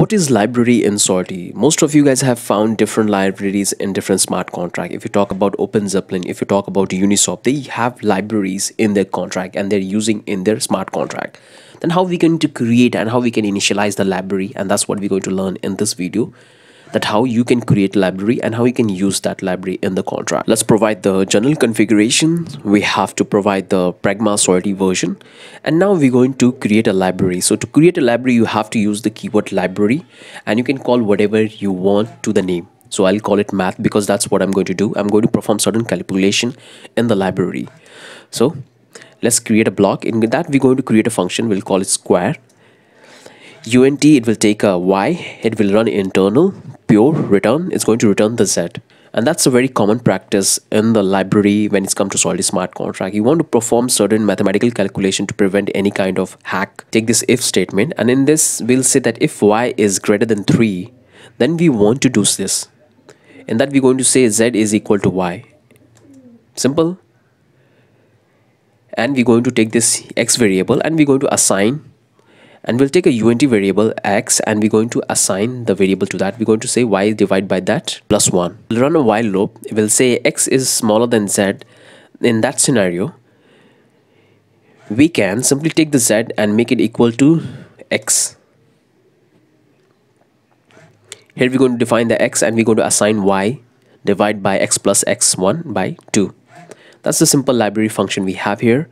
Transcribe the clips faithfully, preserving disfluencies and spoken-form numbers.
What is library in Solidity? Most of you guys have found different libraries in different smart contracts. If you talk about OpenZeppelin, if you talk about Uniswap, they have libraries in their contract and they're using in their smart contract. Then how we going to create and how we can initialize the library, and that's what we're going to learn in this video. That how you can create library and how you can use that library in the contract. Let's provide the general configuration. We have to provide the pragma Solidity version, and now we're going to create a library. So to create a library, you have to use the keyword library, and you can call whatever you want to the name. So I'll call it math because that's what I'm going to do. I'm going to perform certain calculation in the library. So let's create a block. In that, we're going to create a function. We'll call it square. Unt, it will take a y, it will run internal, pure, return, it's going to return the z. And that's a very common practice in the library when it's come to Solidity smart contract. You want to perform certain mathematical calculation to prevent any kind of hack. Take this if statement, and in this we'll say that if y is greater than three, then we want to do this. In that we're going to say z is equal to y. Simple. And we're going to take this x variable and we're going to assign, and we'll take a unt variable x and we're going to assign the variable to that. We're going to say y divided by that plus one. We'll run a while loop. It will say x is smaller than z. In that scenario, we can simply take the z and make it equal to x. Here we're going to define the x and we're going to assign y divided by x plus x one by two. That's the simple library function we have here.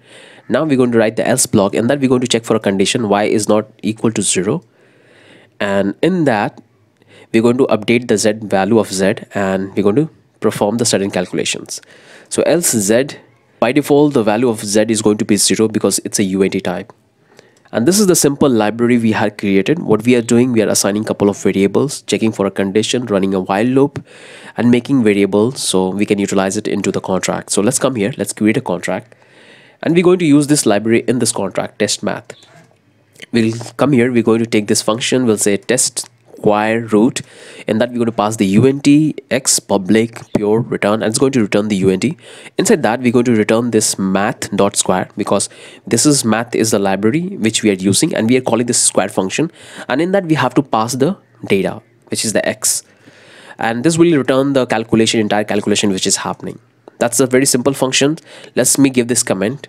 Now we're going to write the else block, and that we're going to check for a condition y is not equal to zero, and in that we're going to update the z value of z and we're going to perform the certain calculations. So else z, by default the value of z is going to be zero because it's a unt type. And this is the simple library we had created. What we are doing, we are assigning a couple of variables, checking for a condition, running a while loop and making variables so we can utilize it into the contract. So let's come here, let's create a contract. And we're going to use this library in this contract, test math. We'll come here, we're going to take this function, we'll say test square root, and that we're going to pass the unt x public pure return, and it's going to return the unt. Inside that we're going to return this math dot square because this is math is the library which we are using, and we are calling this square function, and in that we have to pass the data which is the x, and this will return the calculation, entire calculation which is happening. That's a very simple function. Let me give this comment.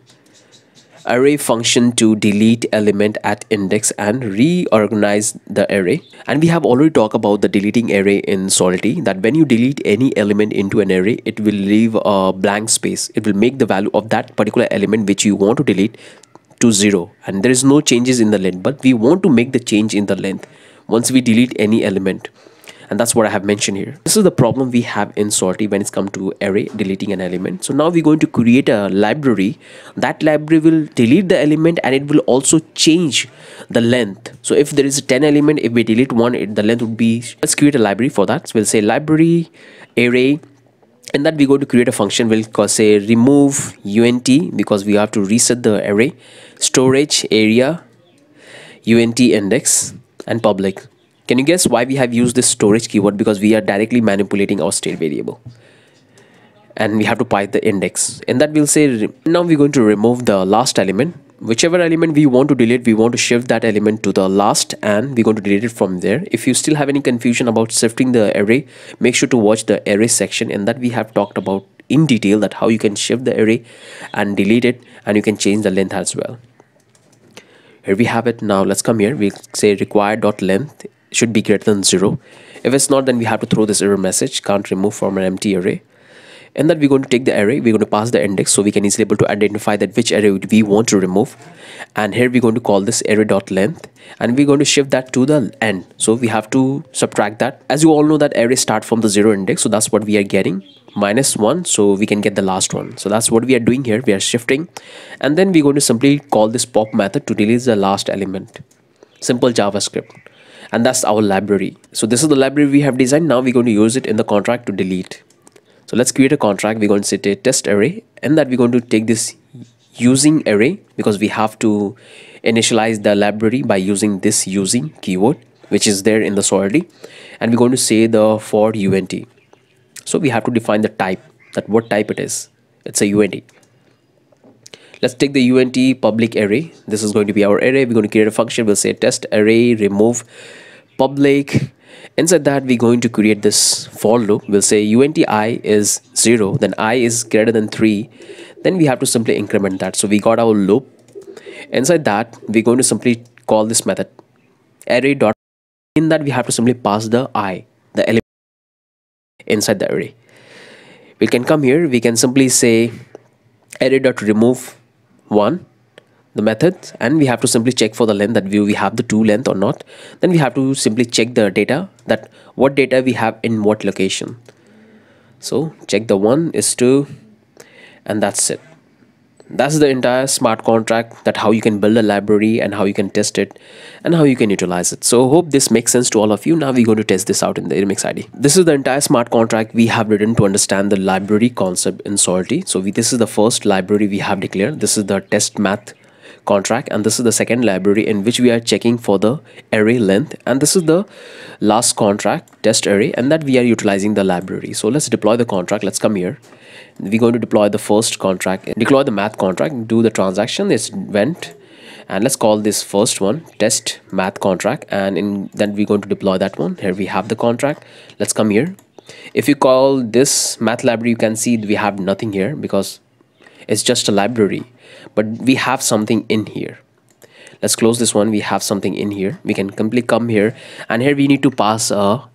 Array function to delete element at index and reorganize the array. And we have already talked about the deleting array in Solidity, that when you delete any element into an array, it will leave a blank space. It will make the value of that particular element which you want to delete to zero. And there is no changes in the length, but we want to make the change in the length once we delete any element. And that's what I have mentioned here. This is the problem we have in Solidity when it's come to array deleting an element. So now we're going to create a library. That library will delete the element and it will also change the length. So if there is a ten element, if we delete one, it, the length would be. Let's create a library for that. So we'll say library array, and that we're going to create a function. We'll say remove unt because we have to reset the array, storage area, unt index and public. Can you guess why we have used this storage keyword? Because we are directly manipulating our state variable and we have to pipe the index. In that we'll say, now we're going to remove the last element. Whichever element we want to delete, we want to shift that element to the last and we're going to delete it from there. If you still have any confusion about shifting the array, make sure to watch the array section. In that we have talked about in detail that how you can shift the array and delete it, and you can change the length as well. Here we have it. Now let's come here. We'll say require.length should be greater than zero. If it's not, then we have to throw this error message, can't remove from an empty array. And that we're going to take the array, we're going to pass the index so we can easily able to identify that which array we want to remove. And here we're going to call this array.length and we're going to shift that to the end. So we have to subtract that. As you all know that array start from the zero index, so that's what we are getting, minus one, so we can get the last one. So that's what we are doing here, we are shifting. And then we're going to simply call this pop method to delete the last element. Simple JavaScript. And that's our library. So this is the library we have designed. Now we're going to use it in the contract to delete. So let's create a contract. We're going to set a test array, and that we're going to take this using array because we have to initialize the library by using this using keyword which is there in the Solidity, and we're going to say the for unt. So we have to define the type, that what type it is. It's a unt. Let's take the unt public array. This is going to be our array. We're going to create a function. We'll say test array remove public. Inside that we're going to create this for loop. We'll say unt I is zero, then I is greater than three, then we have to simply increment that. So we got our loop. Inside that we're going to simply call this method array dot, in that we have to simply pass the I, the element inside the array. We can come here, we can simply say array dot remove one, the method, and we have to simply check for the length, that we have the two length or not. Then we have to simply check the data, that what data we have in what location. So check the one is two, and that's it. That's the entire smart contract, that how you can build a library and how you can test it and how you can utilize it. So hope this makes sense to all of you. Now we're going to test this out in the Remix I D E. This is the entire smart contract we have written to understand the library concept in Solidity. So we, this is the first library we have declared. This is the test math contract, and this is the second library in which we are checking for the array length, and this is the last contract, test array, and that we are utilizing the library. So let's deploy the contract. Let's come here, we're going to deploy the first contract, deploy the math contract, do the transaction, it's went, and let's call this first one test math contract, and in then we're going to deploy that one. Here we have the contract. Let's come here. If you call this math library, you can see we have nothing here because it's just a library, but we have something in here. Let's close this one. We have something in here. We can completely come here, and here we need to pass a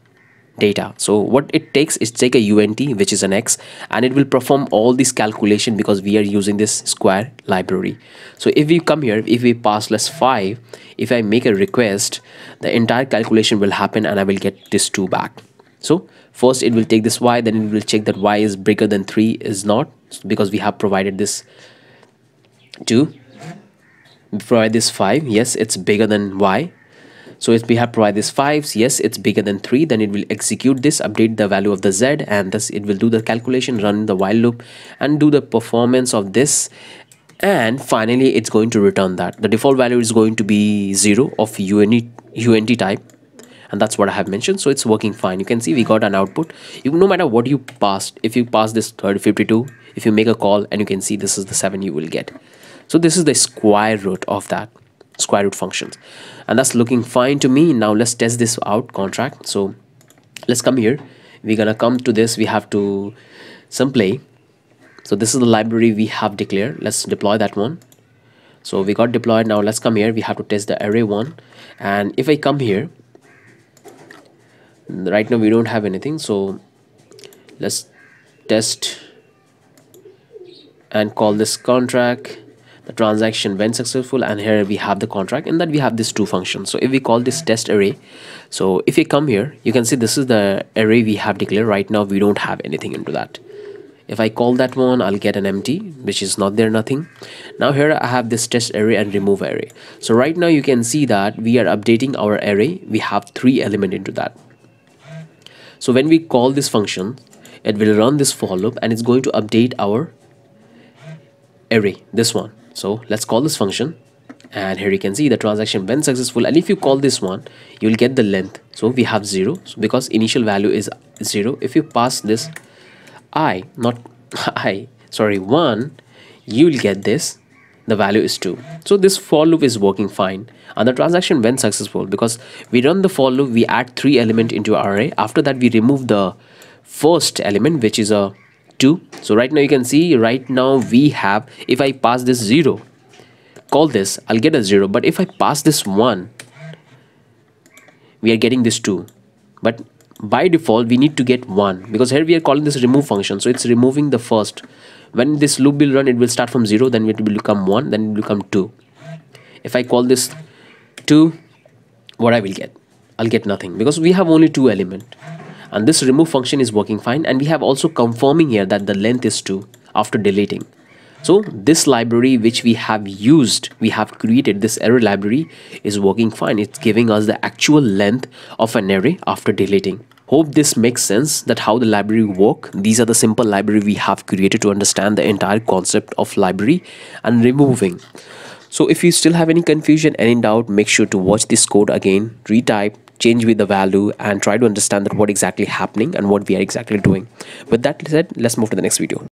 data. So what it takes is take a unt, which is an x, and it will perform all this calculation because we are using this square library. So if we come here, if we pass less five, if I make a request, the entire calculation will happen and I will get this two back. So first it will take this y, then it will check that y is bigger than three is not, because we have provided this two, provide this five, yes, it's bigger than y. So if we have provided this five, yes, it's bigger than three, then it will execute this, update the value of the z, and thus it will do the calculation, run the while loop and do the performance of this, and finally it's going to return that the default value is going to be zero of unt, unt type, and that's what I have mentioned. So it's working fine. You can see we got an output. You, no matter what you passed, if you pass this thirty fifty-two, if you make a call, and you can see this is the seven you will get. So this is the square root of that square root functions, and that's looking fine to me. Now let's test this out contract. So let's come here, we're gonna come to this, we have to simply, so this is the library we have declared. Let's deploy that one. So we got deployed. Now let's come here, we have to test the array one, and if I come here, right now we don't have anything, so let's test and call this contract. The transaction went successful, and here we have the contract, and that we have this two functions. So if we call this test array, so if you come here, you can see this is the array we have declared. Right now we don't have anything into that. If I call that one, I'll get an empty, which is not there, nothing. Now here I have this test array and remove array. So right now you can see that we are updating our array. We have three elements into that. So when we call this function, it will run this for loop, and it's going to update our array, this one. So let's call this function, and here you can see the transaction went successful, and if you call this one, you'll get the length. So we have zero, so because initial value is zero. If you pass this I, not I, sorry, one, you'll get this, the value is two. So this for loop is working fine, and the transaction went successful because we run the for loop, we add three element into our array. After that we remove the first element, which is a two. So right now you can see, right now we have, if I pass this zero, call this, I'll get a zero, but if I pass this one, we are getting this two, but by default we need to get one, because here we are calling this remove function, so it's removing the first. When this loop will run, it will start from zero, then it will become one, then it will become two. If I call this two, what I will get, I'll get nothing, because we have only two element. And this remove function is working fine, and we have also confirming here that the length is two after deleting. So this library which we have used, we have created this array library, is working fine. It's giving us the actual length of an array after deleting. Hope this makes sense, that how the library work. These are the simple library we have created to understand the entire concept of library and removing. So if you still have any confusion, any doubt, make sure to watch this code again, retype, change with the value, and try to understand that what exactly happening and what we are exactly doing. With that said, let's move to the next video.